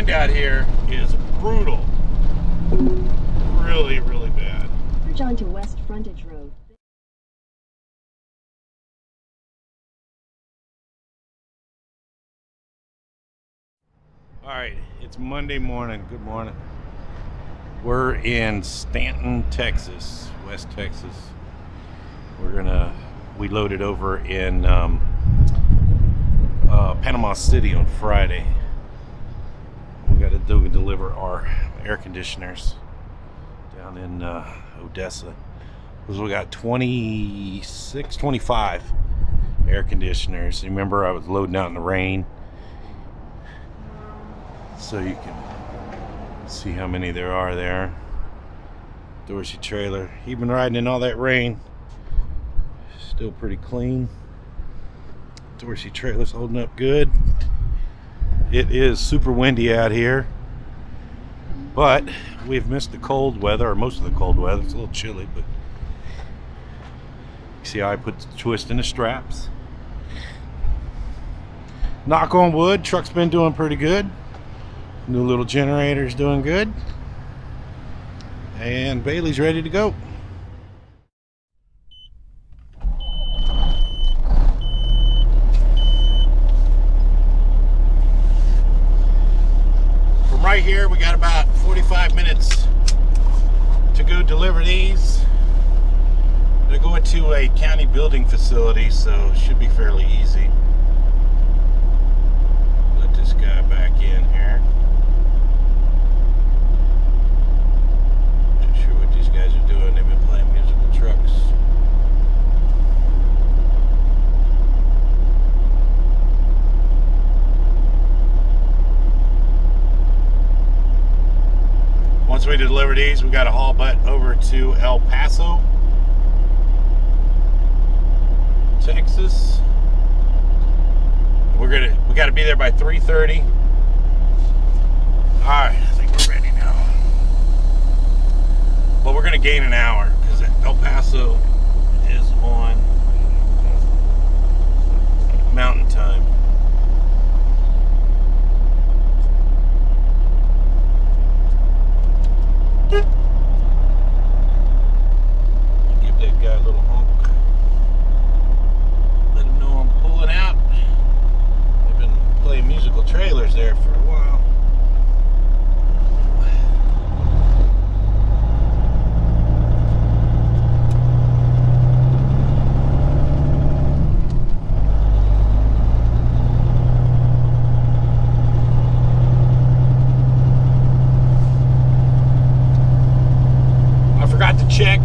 wind out here is brutal. Really, really bad. Merge onto West Frontage Road. Alright, it's Monday morning. Good morning. We're in Stanton, Texas, West Texas. We loaded over in Panama City on Friday. We got to deliver our air conditioners down in Odessa, because we got 25 air conditioners. You remember I was loading out in the rain, so you can see how many there are there. Dorsey Trailer, even riding in all that rain, still pretty clean. Dorsey Trailer's holding up good. It is super windy out here, but we've missed the cold weather, or most of the cold weather. It's a little chilly, but you see how I put the twist in the straps. Knock on wood, truck's been doing pretty good. New little generator's doing good. And Bailey's ready to go. Right here we got about 45 minutes to go deliver these. They're going to a county building facility, so it should be fairly easy. Let this guy back in here. Not sure what these guys are doing. They've been playing musical trucks. Once we deliver these, we got to haul butt over to El Paso, Texas. We got to be there by 3:30. All right, I think we're ready now. But we're gonna gain an hour because El Paso is on Mountain Time. Give that guy a little honk. Let him know I'm pulling out. They've been playing musical trailers there for a while. Check,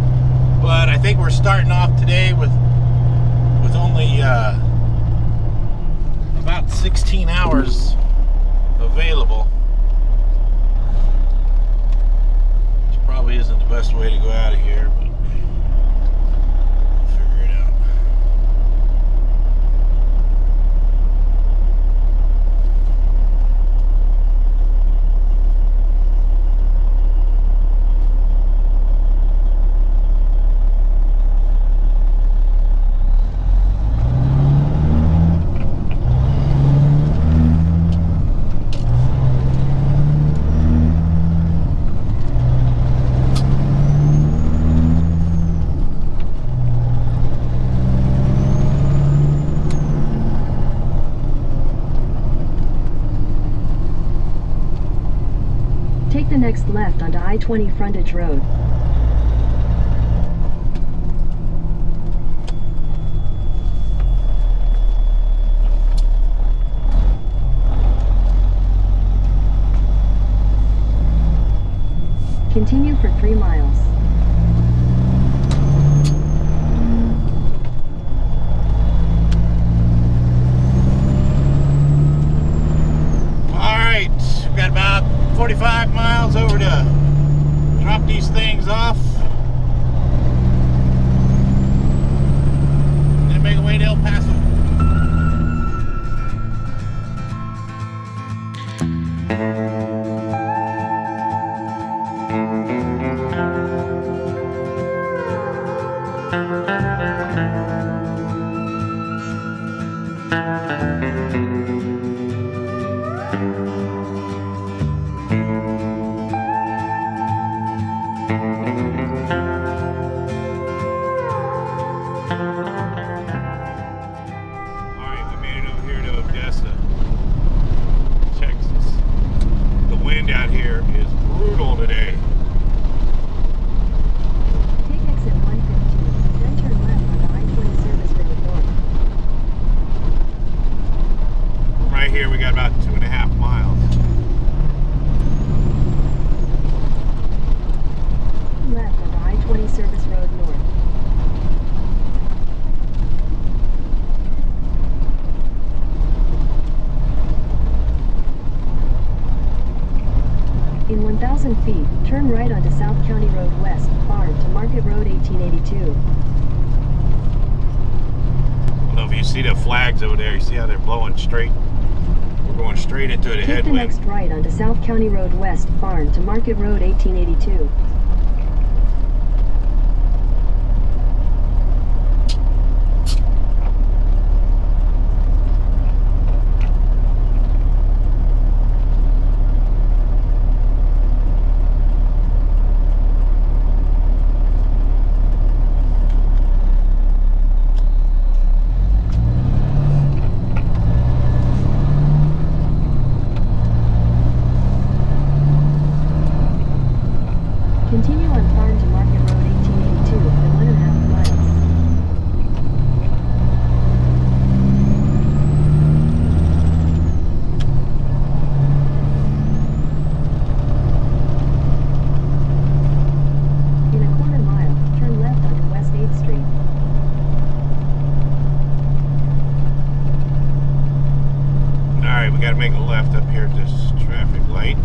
but I think we're starting off today with only about 16 hours available, which probably isn't the best way to go out of here, but we'll figure it out. Next left onto I-20 Frontage Road. Continue for 3 miles. All right, we've got about 45 miles over to drop these things off and then make our way to El Paso. here we got about 2.5 miles. Left on I-20 service road north. In 1,000 feet, turn right onto South County Road West, Farm to Market Road 1882. If you see the flags over there, you see how they're blowing straight. We're going straight into the headwind. Take the next right onto South County Road West, Farm to Market Road 1882. Continue on Farm to Market Road 1882 for 1.5 miles. In a quarter mile, turn left onto West 8th Street. Alright, we gotta make a left up here at this traffic light.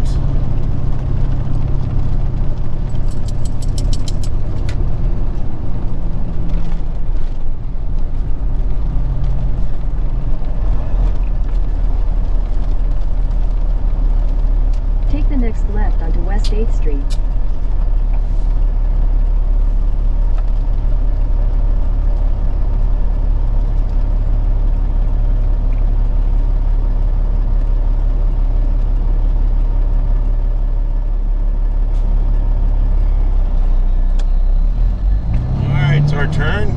Next left onto West 8th Street. All right, it's our turn.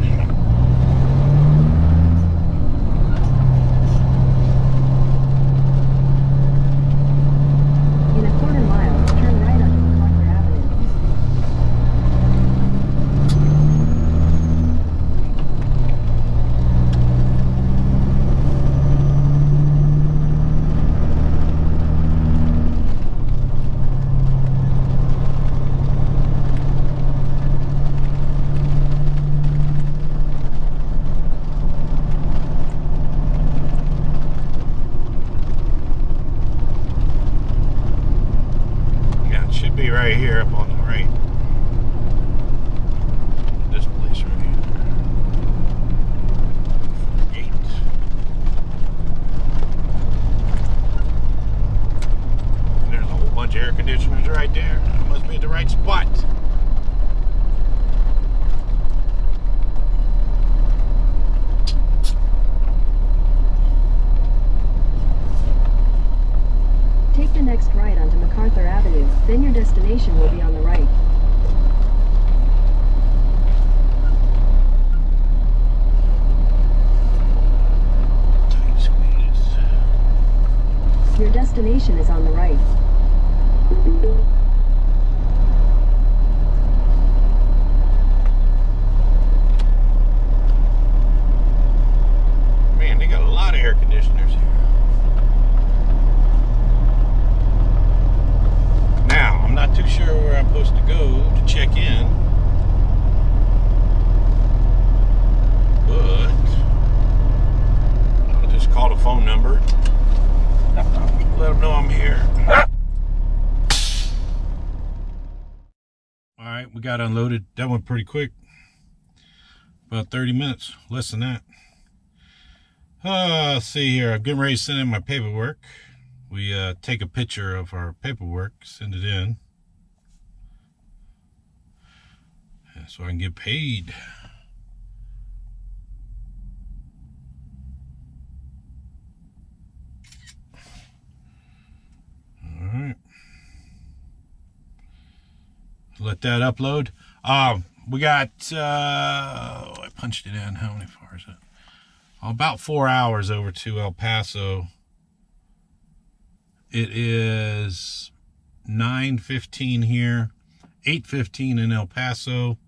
Be right here up on the right. This place right here. Gate. There's a whole bunch of air conditioners right there. I must be at the right spot. Take the next right onto MacArthur Avenue, then your destination will be on the right. Tight squeeze. Your destination is on the right. Man, they got a lot of air conditioners here. Not too sure where I'm supposed to go to check in, but I'll just call the phone number, let them know I'm here. All right, we got unloaded. That went pretty quick, about 30 minutes, less than that. Let's see here, I'm getting ready to send in my paperwork. We take a picture of our paperwork, send it in, so I can get paid. All right. Let that upload. We got, I punched it in. How many far is it? Oh, about 4 hours over to El Paso. It is 9:15 here, 8:15 in El Paso.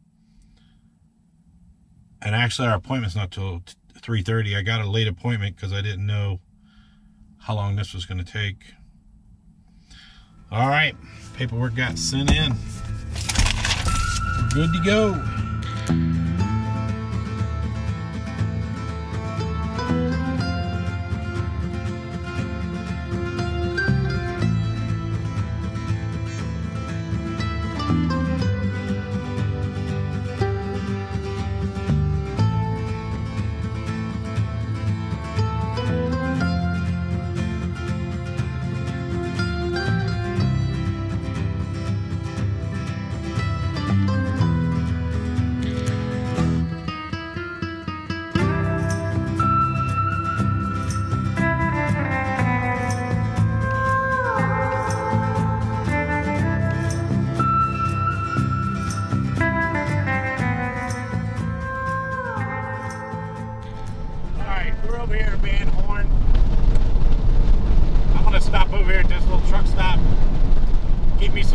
And actually, our appointment's not till 3:30. I got a late appointment because I didn't know how long this was going to take. All right, paperwork got sent in. We're good to go.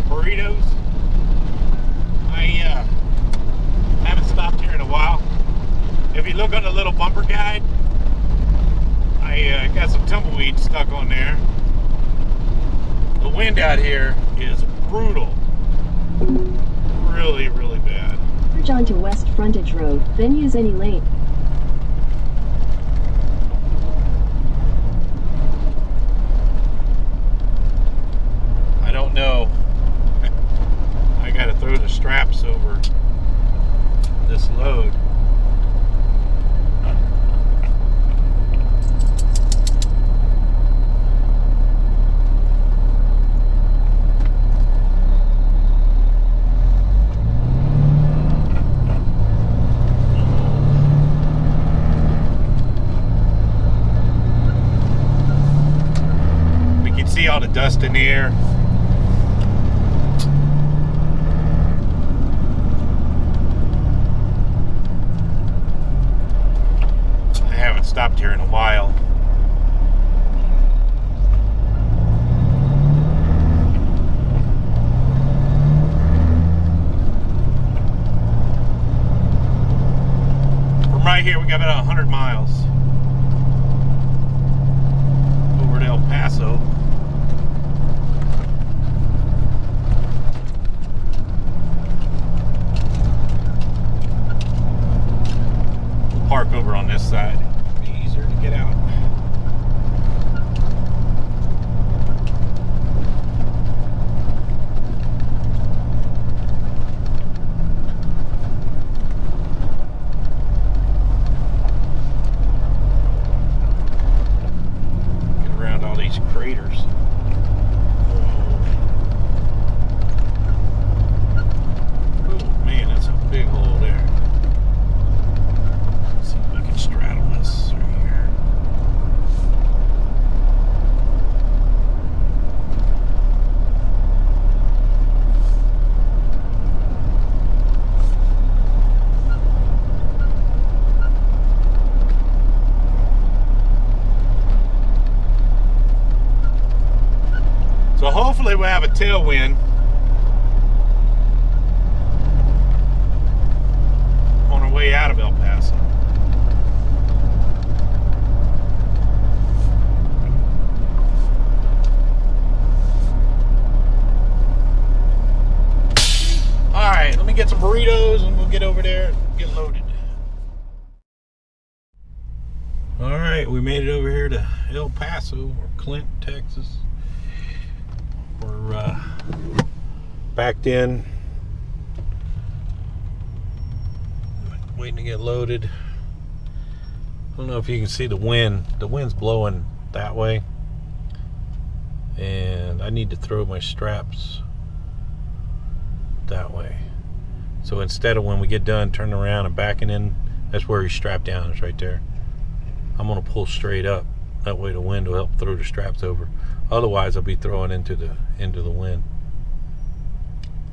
Burritos. I haven't stopped here in a while. If you look on the little bumper guide, I got some tumbleweed stuck on there. The wind out here is brutal. Really, really bad. Merge onto West Frontage Road, then use any lane. I don't know. Gotta throw the straps over this load. We can see all the dust in the air. Stopped here in a while. From right here we got about 100 miles over to El Paso. We'll park over on this side. Get out. Get around all these craters. Oh man, that's a big hole there. Let's see if I can straddle this. Hopefully we'll have a tailwind on our way out of El Paso. Alright, let me get some burritos and we'll get over there and get loaded. Alright, we made it over here to El Paso or Clint, Texas. We're backed in, waiting to get loaded. I don't know if you can see the wind. The wind's blowing that way, and I need to throw my straps that way. So instead of when we get done turning around and backing in, that's where you strap down, is right there. I'm gonna pull straight up. That way the wind will help throw the straps over. Otherwise I'll be throwing into the wind.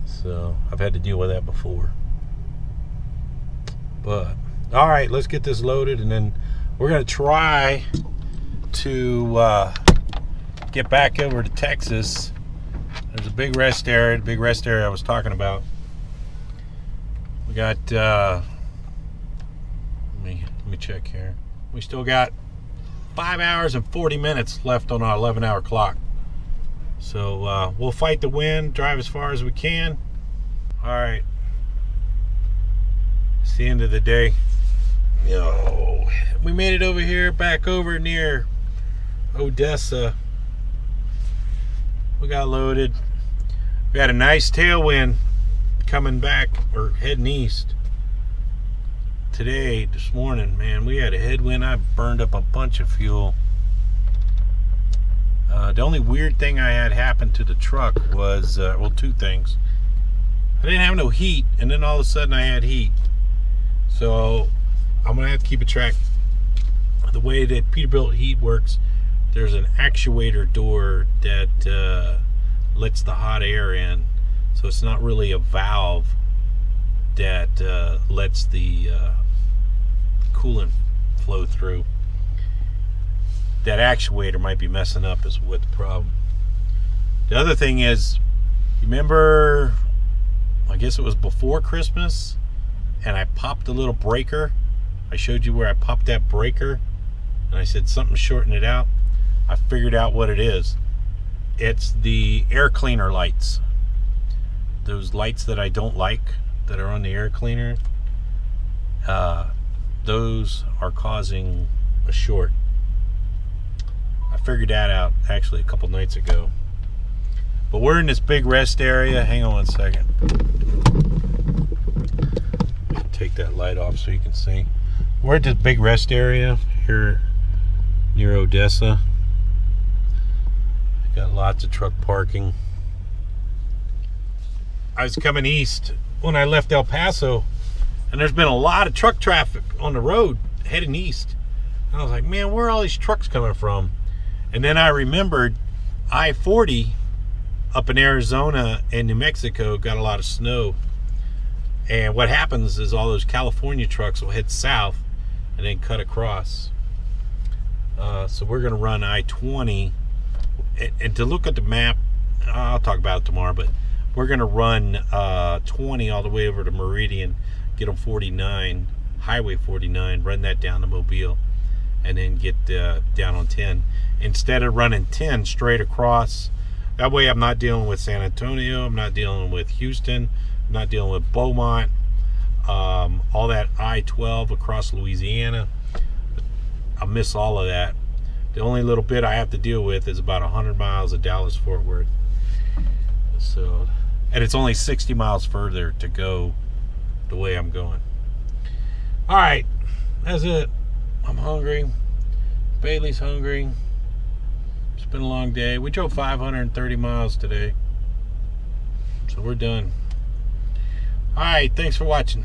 So I've had to deal with that before. But alright, let's get this loaded and then we're gonna try to get back over to Texas. There's a big rest area, the big rest area I was talking about. We got let me check here. We still got 5 hours and 40 minutes left on our 11-hour clock. So we'll fight the wind, drive as far as we can. All right, it's the end of the day. No, we made it over here, back over near Odessa. We got loaded. We had a nice tailwind coming back or heading east. Today, this morning, man, we had a headwind. I burned up a bunch of fuel. The only weird thing I had happen to the truck was, well, two things. I didn't have no heat, and then all of a sudden I had heat. So I'm gonna have to keep a track. The way that Peterbilt heat works, there's an actuator door that lets the hot air in. So it's not really a valve that lets the coolant flow through. That actuator might be messing up is what the problem. The other thing is, remember, I guess it was before Christmas, and I popped a little breaker. I showed you where I popped that breaker, and I said something shortened it out. I figured out what it is. It's the air cleaner lights. Those lights that I don't like that are on the air cleaner, those are causing a short. I figured that out actually a couple nights ago. But we're in this big rest area. Hang on 1 second. Take that light off so you can see. We're at this big rest area here near Odessa. Got lots of truck parking. I was coming east when I left El Paso, and there's been a lot of truck traffic on the road heading east. And I was like, man, where are all these trucks coming from? And then I remembered I-40 up in Arizona and New Mexico got a lot of snow. And what happens is all those California trucks will head south and then cut across. So we're going to run I-20. And to look at the map, I'll talk about it tomorrow, but we're going to run 20 all the way over to Meridian, get on 49, Highway 49, run that down to Mobile, and then get down on 10. Instead of running 10 straight across, that way I'm not dealing with San Antonio, I'm not dealing with Houston, I'm not dealing with Beaumont, all that I-12 across Louisiana. I miss all of that. The only little bit I have to deal with is about 100 miles of Dallas-Fort Worth. So, and it's only 60 miles further to go the way I'm going. All right, that's it. I'm hungry. Bailey's hungry. It's been a long day. We drove 530 miles today, so we're done. All right, thanks for watching.